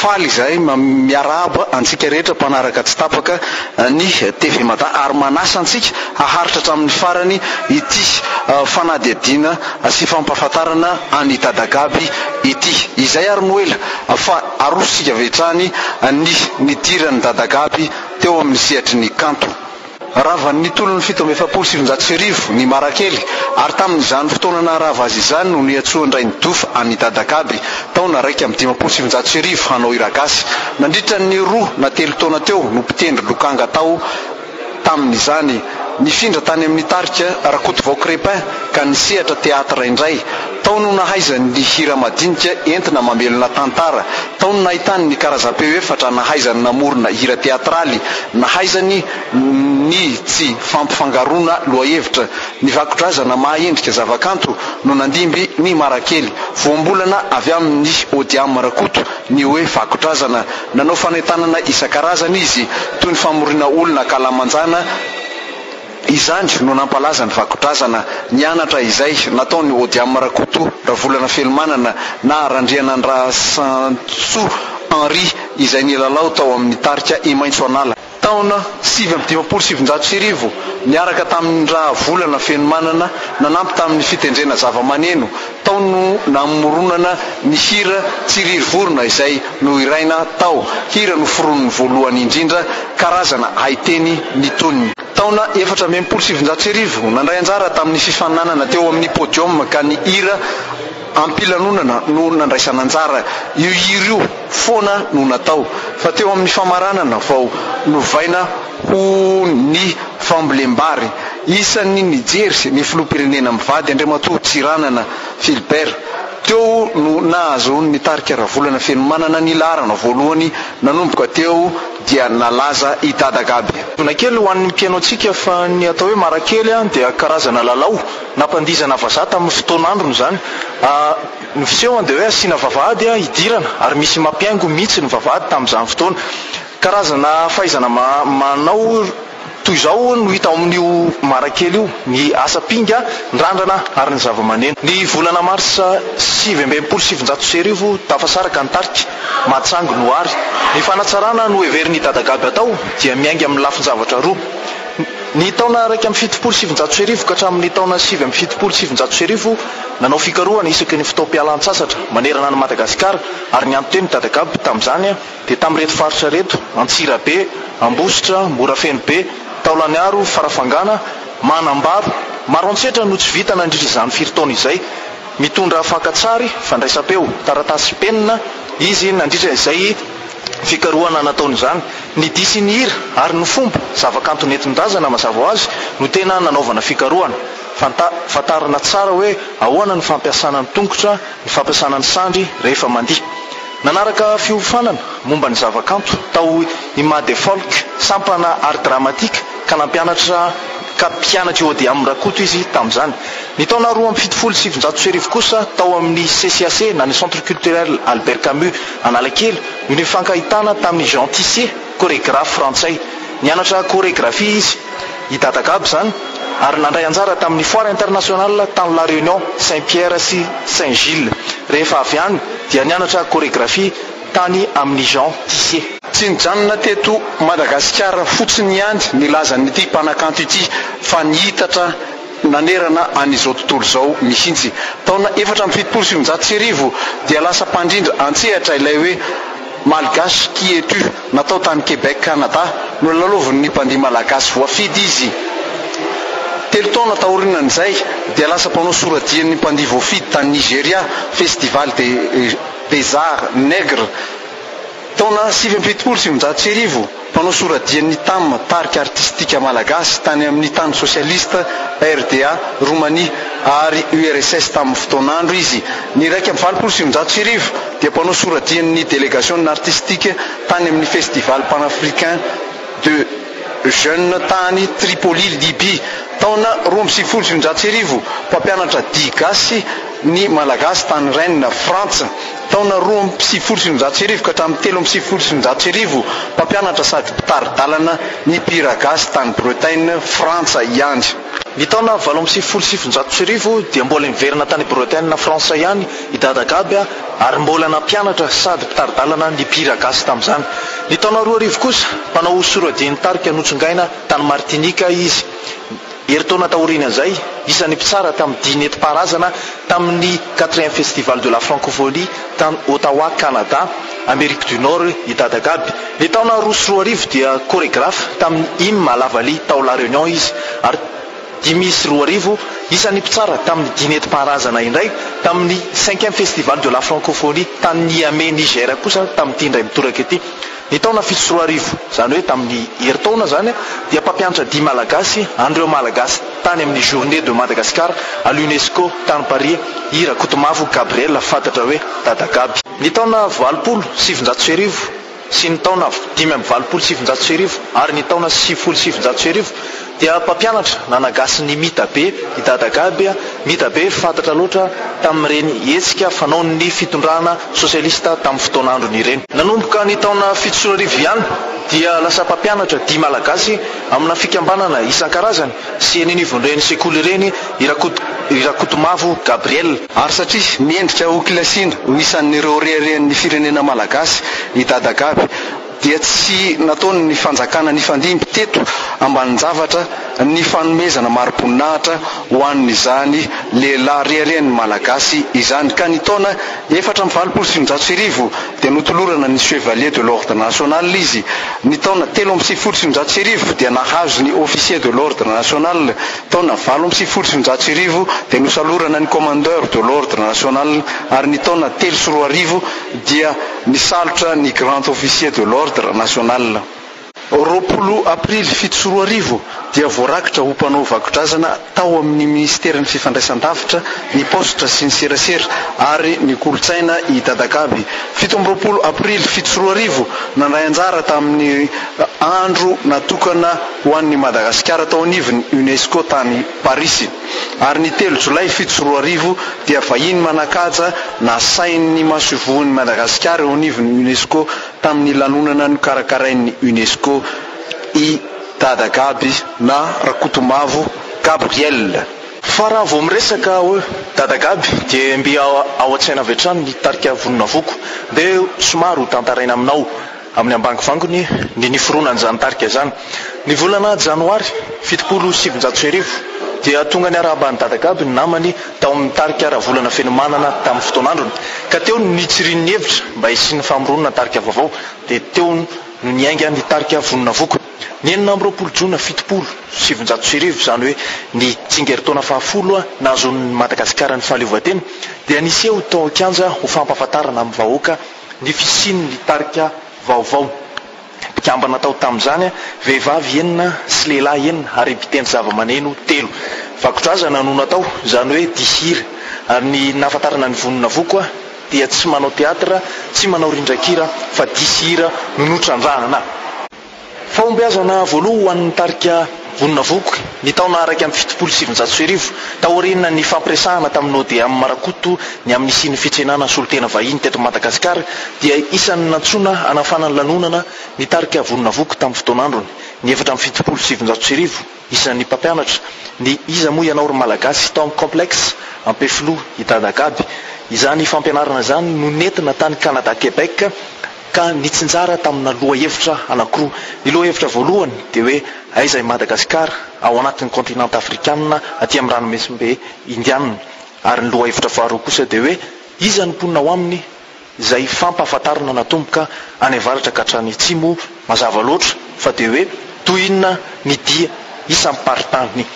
faly zay miaraba antsika rehetra mpanaraka tsy tapaka ny TV Mada ary manasa antsika haharitra hatramin'ny farany ity fanadidina sy fampahafantarana any Dadagaby ity izay ary noela fa arosika vetrany ny diran'ny Dadagaby teo amin'ny sehatry ny kanto Rava nitolo ny 770 ny Marakely ary tamin'izany fotoana na rava azy izany no niatsoa ndray ny dofa any Dadagaby taona raiky amin'ny 770 hanao iragasy nandritra ny 2 na 3 taona teo no mpitendry lokanga tao tamin'izany nifindra tany amin'ny tarika Rakotvokrepin ka nisehatra teatra indray taono nahaizany ny hira madinika entina mamelona tantara taono nahitany ny karazam-peo efatra nahaizany namorona hira teatraly nahaizany ny tsy fampifangarona lohahevitra ny vakotrazana mahaendrika zavakanto no nandimby ny Marakely voambolana avy amin'ny Odiam Rakoto ny hoe vakotrazana nanao fanentanana isan-karazana izy toy ny famorina olona kalamanjana izany no nampalaza ny vakotrazana nyanatra izay nataony Odiam Rakoto ravolana felmanana na randriana ndra Santso Henri izay nilalao tao amin'ny tarika Imaintsoanala taona 770 niaraka tamin'ny raha volana fenomanana nanampy tamin'ny fitendrena zavamaneno taono namoronana ny hira tsirivorona izay no iraina tao hira no foron'ny voalohany indrindra karazana haiteny ny tony taona 770 nandray anjara tamin'ny fifananana teo amin'ny podium ka ny hira ampilanonana no nandraisananjara io ireo fona no natao fa teo amin'ny famaranana vao novaina ho ny fambolembary isan'ny Nijersy ny filopirenena mivady Andriamatoa Tsiranana Filbert teo no nahazo ny tarika ravolana fenomanana ny larana voalohany nanomboka teo dia nalaza i Dadagaby nakely ho an'ny pianotsika fa ny atao hoe Marakely dia karazana lalao napandizana vazata amin'ny fotoan'androny zany ny fisehoany dia hoe asina vavahady idirana ary misy mampiaingo mihitsy ny vavahady tamin'izany fotoana karazana fahaizana manao toy izao no hita amin'io Marakely io ny asapinga nrandrana ary ny zavamaneno ny volana mars 770 tafasaraka antarika matsango noary ny fanatsarana no everin'ny Dadagaby atao dia miainga amin'ny lafinjavatra roa ny taona raiky amin'ny 770 ka hatramin'ny taona 770 nanao fikarohana isaky ny fitaom-pialan-tsasatra manerana any Madagascar ary ny antony Dadagaby tamin'izany dia tamin'ny reto faritra reto Antsirabe Ambositra Morafenobe Taolaniaro Farafangana Manambaro marontsetra no tsy vita nandritra izany firitaona izay mitondra fankatsary fandraisam-peo taratasy penina izy nandritra izay fikarohana nataony izany ny disy ny hira ary ny fomba zavakanto nentin-drazana mazava azy no tena nanaovana fikarohana fantarina tsara hoe ahoana ny fampiasana ny tongotra ny fampiasana ny sandry rehefa mandihy nanaraka fiofanana momba ny zavakanto tao ima de folk sampana art dramatique ka nampianatra ka mpianatra eo dia amin'ny Rakoto izy tamin'izany ny taona 2770 kosa tao amin'ny CCAC na ny centre culturel Albert Camus Analakely no nifankahitana tamin'ny Jean Tissier chorégraphe frantsay nianatra chorégraphie izy i Dadagaby zany ary nandray anjara tamin'ny foire internationale tany La Réunion Saint-Pierre sy Saint-Gilles rehefa avy any dia nianatra chorégraphie tany amin'ny Jean Tissier tsy nijanona teto Madagasikara fotsiny ihany nilazany ity mpanakanto ity fa nihitatra nanerana an'izao tontolo zao mihitsy taona 770 dia lasa mpandrindra antsehatra ilay hoe Malgache qui es tu natao tany Québec Canada no laloviny ny mpandihy malagasy voafidy izy 3 taona taorinan'izay dia lasa mpanao soradian'ny mpandihy voafidy tany Nigeria festival des arts nègres taona 770 mpanao soradian'ny tam tarika artistika malagasy tany amin'ny tany sosialista RDA Roumanie ary URSS tamin'ny fotoan'andro izy ny raiky amin'ny 770 dia mpanao soradian'ny délégation artistique tany amin'ny festival panafricain de jeune tany Tripoli Libye taona 770 mpampianatra dihy gasy ny malagasy tany Rennes France taona 770 ka hatramin'ny 770 mpampianatra sady mpitary dalana ny mpiragasy tany Bretagne Frantsa ihany. Ny taona 1770 dia mbola niverina tany Bretagne Fransa ihany i Dadagaby ary mbola nampianatra sady mpitaridalana ny mpira gasy tamin'izany. Ny taona 2000 kosa mpanao hosorodiny tarika notsongaina tany Martinika izy. Eritaona tahorina an'izay isan'ny mpitsara tamin'ny dimy neti-paharazana tamin'ny 4e Festival de la Francophonie tany Ottawa, Canada, Amérique du Nord i Dadagaby. Ny taona 2020 dia chorégraphe tamin'ny Hymne à la Vallée tao La Réunion izy ary Dimis Rouarivo, isan'ny mpitsara tamin'ny dimy neti-paharazana indray tamin'ny 5e Festival de la Francophonie tany Niamey, Niger kosa tamin'ny ity indray mitoraka ity. Ny taona 2020 zany hoe tamin'ny eritaona zany dia mpampianatra 10 malagasy andreo malagasy tany amin'ny Journée de Madagascar à l'UNESCO tany Paris i Rakotomavo Gabriel fantatra hoe Dadagaby. Ny taona 1870 sy ny taona 1870 ary ny taona 1870 dia mpampianatra nanagasy ny Mitabe i Dadagaby. Mitabe fantatra loatra tamin'ireny hetsika fanaon'ny fitondrana sosialista tamin'ny fotoanandrony ireny. Nanomboka ny taona 1700 ihany dia lasa mpampianatra 10 malagasy amina fikambanana isan-karazany sy eny nivondreny sekoly ireny Rakotomavo Gabriel. Ary satria miendrika ho klasindra isan'ireo reheren'ny firenena malagasy i Dadagaby dia tsy nataony ny fanjakana nifandimby teto ambaninjavatra ny fanomezana marim-poninahitra ho an'izany lehilahy reheren'ny malagasy izany. Ka ny taona 1770 dia notolorana ny Chevalier de l'Ordre National izy. Ny taona 1770 dia nahazo ny Officier de l'Ordre National. Taona 1770 dia nosalorana ny Commandeur de l'Ordre National ary ny taona 1780 dia nisalotra ny Grand Officier de l'Ordre National. Roapolo aprily 1770 dia voarakitra ho mpanao vakotrazana tao amin'ny ministeran'ny fifandraisan-davitra ny postra sy ny serasera ary ny kolotsaina i Dadagaby. 17 aprily 1770 nandray anjara tamin'ny andro natokana ho an'ny Madagasikara tao aniviny UNESCO tany Paris ary ny 3 jolay 1770 dia vahiny manakaja nasain'ny masovon'ny Madagasikara ho aniviny UNESCO tamin'ny lanonana nokarakarain'ny UNESCO i Dadagaby na Rakotomavo Gabriel. Fa raha vao miresaka hoe Dadagaby dia mbi ao an-tsaina avy hatrany ny tarika Voninavoko dia somary ho tantaraina aminao amin'ny ambangivangony ny niforoana an'izany tarika izany. Ny volana Janoary 1770 dia tonga ny arahaban'ny Dadagaby ny namany tao amin'ny tarika ravolana fenomanana tamin'ny fotoanandrony. Ka teo ny tsirin'ny hevitra mba hisian'ny famoronana tarika vaovao dia teo no niainga ny tarika Voninavoko. Ny 19 Jona 1770 zany hoe ny tsingeritaona fahafolo nazon'ny Madagasikara ny fahaleovan-tena dia nisy ho tao an-kianja ho fampahafantarana amin'ny vahoaka ny fisian'ny tarika vaovao. Mpikambana tao tamin'izany vehivavy 9 sy lehilahy 9 ary mpiteny zava-maneno 3. Vakotrazana no natao zany hoe dihira ary ny nafantarana ny Voninavoko dia tsy manao teatra, tsy manao rindrakira fa dihira no notrandrahana. Fahombiazana voaloha ho an'ny tarika Voninavoko ny taona 1770 taoriana ny fampiresahana taminao dia amin'ny Marakoto ny amin'ny sin'ny fitsenana solotena vahiny teto Madagasikara dia isan'ny nantsona anafanan'ny lanonana ny tarika Voninavoko tamin'ny fotoanandrony. Ny 1770 isan'ny mpampianatra ny iza moa ianao ry malagasy tao amin'ny complexe ampefilo i Dadagaby. Izany fampianarana izany no nentina tany Kanada, Quebec ka nitsinjara tamina loha hevitra anankiroa. Ny loha hevitra voalohany dia hoe aiza i Madagasikara ao anatin'ny kontinanta afrikanina aty amin'ny rano mesimbe indianina ary ny loha hevitra faharoa kosa dia hoe iza ny mponina ao aminy izay fampahafantarana natomboka any avaratra ka hatrany atsimo mazava loatra fa dia hoe toinona ny dia isan'ny paritany.